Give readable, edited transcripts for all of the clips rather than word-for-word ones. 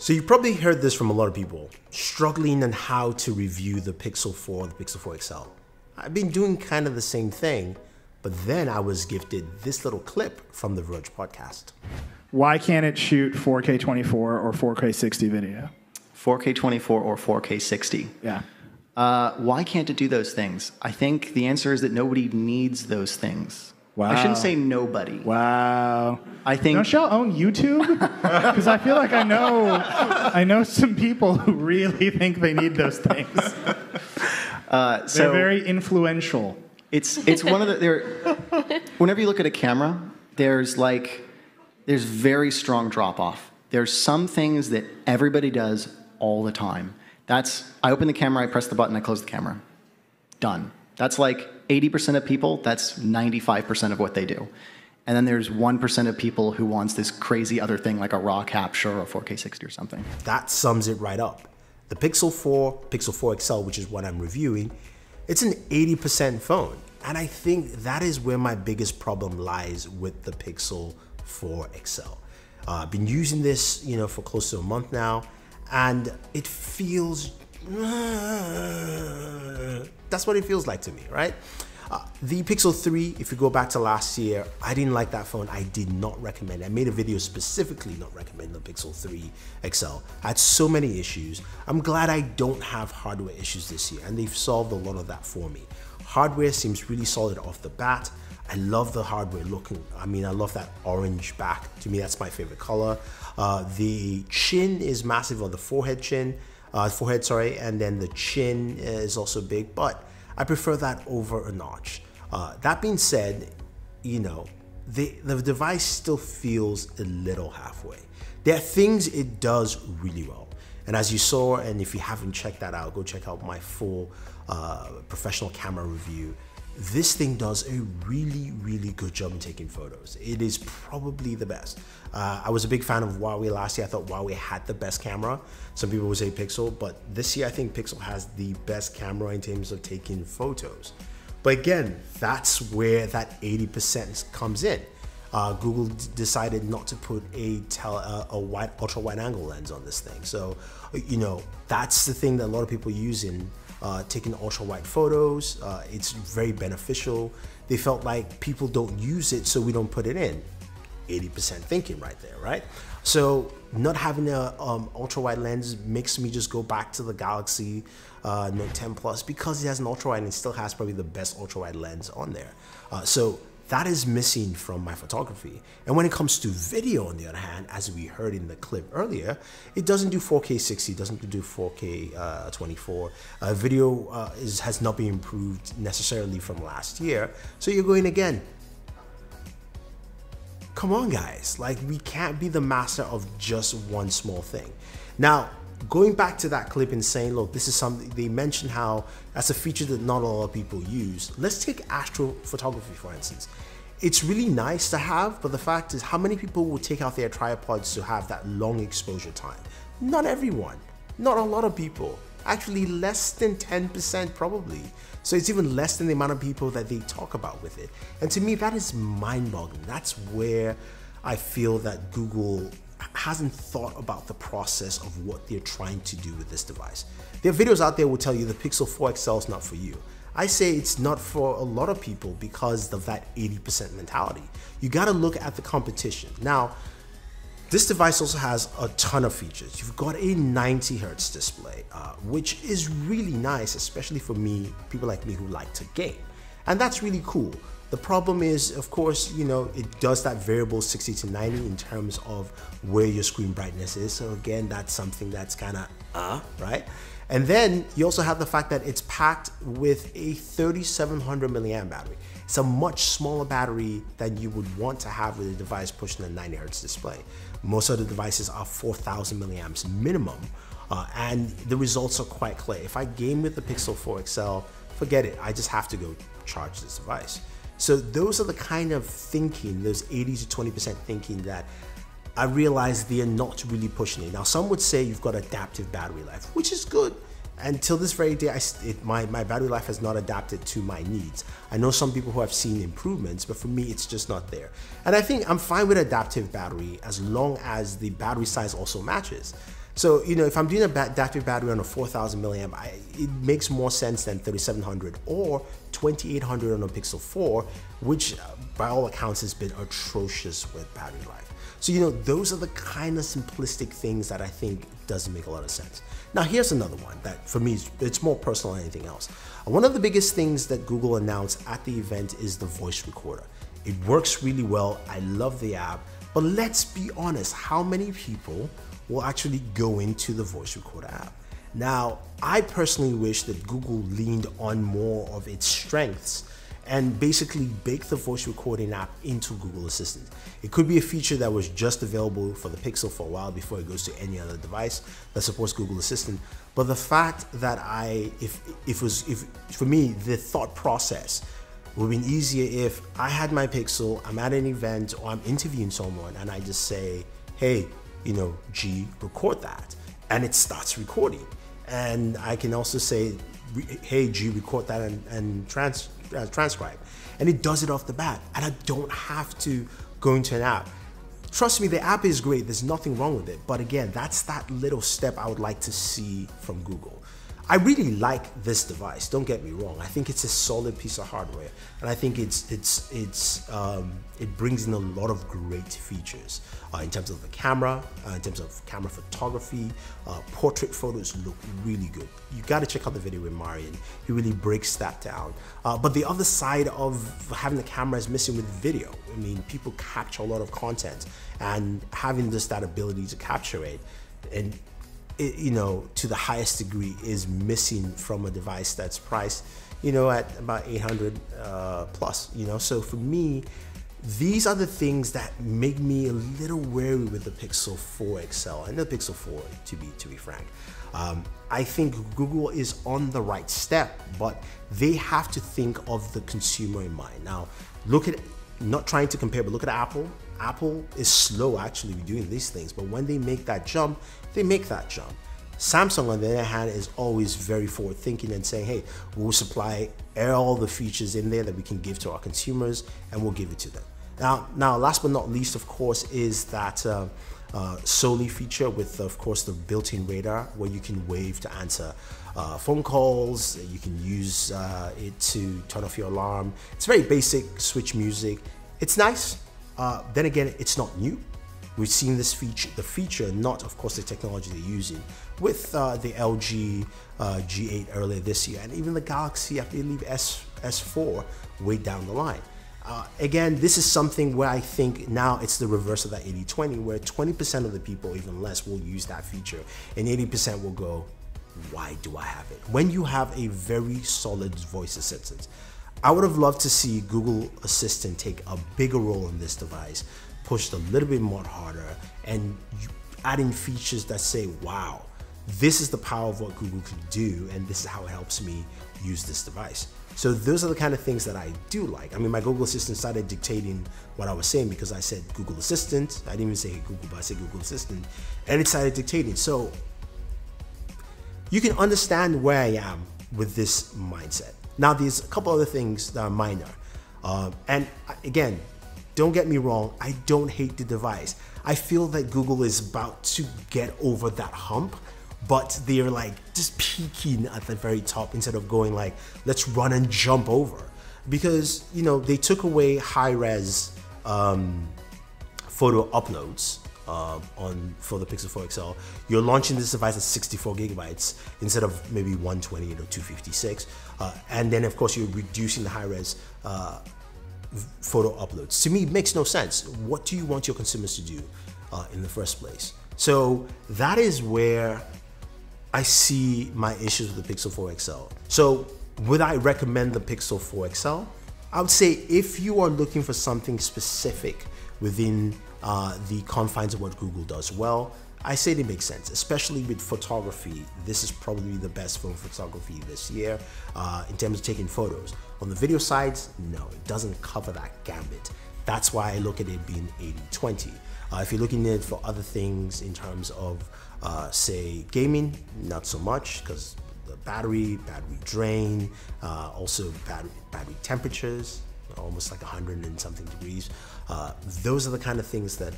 So you probably heard this from a lot of people, struggling on how to review the Pixel 4 and the Pixel 4 XL. I've been doing kind of the same thing, but then I was gifted this little clip from The Verge podcast. Why can't it shoot 4K 24 or 4K 60 video? 4K 24 or 4K 60. Yeah. Why can't it do those things? I think the answer is that nobody needs those things. Wow. I shouldn't say nobody. Wow. I think. Don't y'all own YouTube? Because I feel like I know some people who really think they need those things. So they're very influential. It's one of the. Whenever you look at a camera, there's very strong drop off. There's some things that everybody does all the time. That's I open the camera, I press the button, I close the camera. Done. That's like 80% of people, that's 95% of what they do. And then there's 1% of people who wants this crazy other thing like a raw capture or a 4K 60 or something. That sums it right up. The Pixel 4, Pixel 4 XL, which is what I'm reviewing, it's an 80% phone. And I think that is where my biggest problem lies with the Pixel 4 XL. I've been using this, for close to a month now, and it feels that's what it feels like to me, right? The Pixel 3, if you go back to last year, I didn't like that phone. I did not recommend it. I made a video specifically not recommending the Pixel 3 XL. I had so many issues. I'm glad I don't have hardware issues this year, and they've solved a lot of that for me. Hardware seems really solid off the bat. I love the hardware looking. I mean, I love that orange back. To me, that's my favorite color. The chin is massive on the forehead chin. Forehead, sorry, and then the chin is also big, but I prefer that over a notch. That being said, the device still feels a little halfway. There are things it does really well, and as you saw, and if you haven't checked that out, go check out my full professional camera review. This thing does a really, really good job in taking photos. It is probably the best. I was a big fan of Huawei last year. I thought Huawei had the best camera. Some people would say Pixel, but this year I think Pixel has the best camera in terms of taking photos. But again, that's where that 80% comes in. Google decided not to put a ultra-wide angle lens on this thing. So, that's the thing that a lot of people use in taking ultra-wide photos. It's very beneficial. They felt like people don't use it, so we don't put it in. 80% thinking right there, right? So not having a ultra-wide lens makes me just go back to the Galaxy Note 10 Plus because it has an ultra-wide and it still has probably the best ultra-wide lens on there. So that is missing from my photography. And when it comes to video, on the other hand, as we heard in the clip earlier, it doesn't do 4K 60, doesn't do 4K 24. Video has not been improved necessarily from last year. So you're going again. Come on, guys. Like, we can't be the master of just one small thing. Now, going back to that clip and saying, look, this is something, they mentioned how that's a feature that not a lot of people use. Let's take astrophotography, for instance. It's really nice to have, but the fact is, how many people will take out their tripods to have that long exposure time? Not everyone, not a lot of people. Actually, less than 10% probably. So it's even less than the amount of people that they talk about with it. And to me, that is mind-boggling. That's where I feel that Google hasn't thought about the process of what they're trying to do with this device. There are videos out there will tell you the Pixel 4 XL is not for you. I say it's not for a lot of people because of that 80% mentality. You gotta look at the competition. Now, this device also has a ton of features. You've got a 90 Hertz display, which is really nice, especially for me, people like me who like to game. And that's really cool. The problem is, of course, it does that variable 60 to 90 in terms of where your screen brightness is. So again, that's something that's kind of, right? And then you also have the fact that it's packed with a 3700 milliamp battery. It's a much smaller battery than you would want to have with a device pushing a 90 Hertz display. Most other devices are 4000 milliamps minimum, and the results are quite clear. If I game with the Pixel 4 XL, forget it, I just have to go charge this device. So those are the kind of thinking, those 80 to 20% thinking that I realize they're not really pushing it. Now, some would say you've got adaptive battery life, which is good. Until this very day, my battery life has not adapted to my needs. I know some people who have seen improvements, but for me, it's just not there. And I think I'm fine with adaptive battery as long as the battery size also matches. So, you know, if I'm doing a adaptive battery on a 4000 milliamp, it makes more sense than 3700 or 2800 on a Pixel 4, which by all accounts has been atrocious with battery life. So, you know, those are the kind of simplistic things that I think doesn't make a lot of sense. Now, here's another one that for me, it's more personal than anything else. One of the biggest things that Google announced at the event is the voice recorder. It works really well. I love the app, but let's be honest, how many people will actually go into the voice recorder app? Now, I personally wish that Google leaned on more of its strengths and basically bake the voice recording app into Google Assistant. It could be a feature that was just available for the Pixel for a while before it goes to any other device that supports Google Assistant. But the fact that for me, the thought process would have been easier if I had my Pixel, I'm at an event or I'm interviewing someone and I just say, hey, you know, G, record that. And it starts recording. And I can also say, hey, G, record that and transcribe. And it does it off the bat. And I don't have to go into an app. Trust me, the app is great. There's nothing wrong with it. But again, that's that little step I would like to see from Google. I really like this device, don't get me wrong. I think it's a solid piece of hardware. And I think it brings in a lot of great features in terms of the camera, in terms of camera photography, portrait photos look really good. You gotta check out the video with Marian. He really breaks that down. But the other side of having the camera is missing with video. I mean, people capture a lot of content and having just that ability to capture it and you know, to the highest degree is missing from a device that's priced, you know, at about 800 plus, you know. So for me, these are the things that make me a little wary with the Pixel 4 XL and the Pixel 4, to be frank. I think Google is on the right step, but they have to think of the consumer in mind. Now, look at, not trying to compare, but look at Apple. Apple is slow actually doing these things, but when they make that jump, they make that jump. Samsung on the other hand is always very forward thinking and saying, hey, we'll supply all the features in there that we can give to our consumers and we'll give it to them. Now last but not least, of course, is that Soli feature with, of course, the built-in radar where you can wave to answer phone calls. You can use it to turn off your alarm. It's very basic, switch music. It's nice. Then again, it's not new. We've seen this feature, the feature, not of course the technology they're using, with the LG G8 earlier this year, and even the Galaxy, I believe, S4 way down the line. Again, this is something where I think now it's the reverse of that 80-20, where 20% of the people, even less, will use that feature, and 80% will go, why do I have it? When you have a very solid voice assistant, I would have loved to see Google Assistant take a bigger role in this device, pushed a little bit more harder, and add in features that say, wow, this is the power of what Google can do, and this is how it helps me use this device. So those are the kind of things that I do like. I mean, my Google Assistant started dictating what I was saying because I said Google Assistant. I didn't even say Google, but I said Google Assistant, and it started dictating. So you can understand where I am with this mindset. Now, there's a couple other things that are minor. And again, don't get me wrong, I don't hate the device. I feel that Google is about to get over that hump, but they're like just peaking at the very top instead of going like, let's run and jump over. Because, you know, they took away high-res photo uploads for the Pixel 4 XL. You're launching this device at 64 gigabytes instead of maybe 128 or 256. And then of course you're reducing the high-res photo uploads. To me, it makes no sense. What do you want your consumers to do in the first place? So that is where I see my issues with the Pixel 4 XL. So would I recommend the Pixel 4 XL? I would say if you are looking for something specific within the confines of what Google does well, I say it makes sense, especially with photography. This is probably the best for photography this year in terms of taking photos. On the video sides, no, it doesn't cover that gambit. That's why I look at it being 80-20. If you're looking at it for other things in terms of, say, gaming, not so much because the battery drain, also battery temperatures, almost like 100 and something degrees. Those are the kind of things that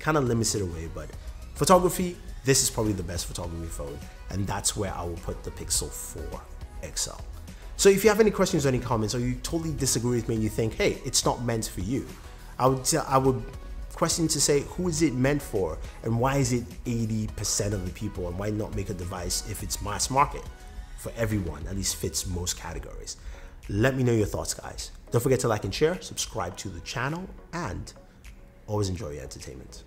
kind of limits it away, but Photography, this is probably the best photography phone, and that's where I will put the Pixel 4 XL. So if you have any questions or any comments, or you totally disagree with me and you think, hey, it's not meant for you, I would question to say, who is it meant for, and why is it 80% of the people, and why not make a device, if it's mass market for everyone, at least fits most categories? Let me know your thoughts, guys. Don't forget to like and share, subscribe to the channel, and always enjoy your entertainment.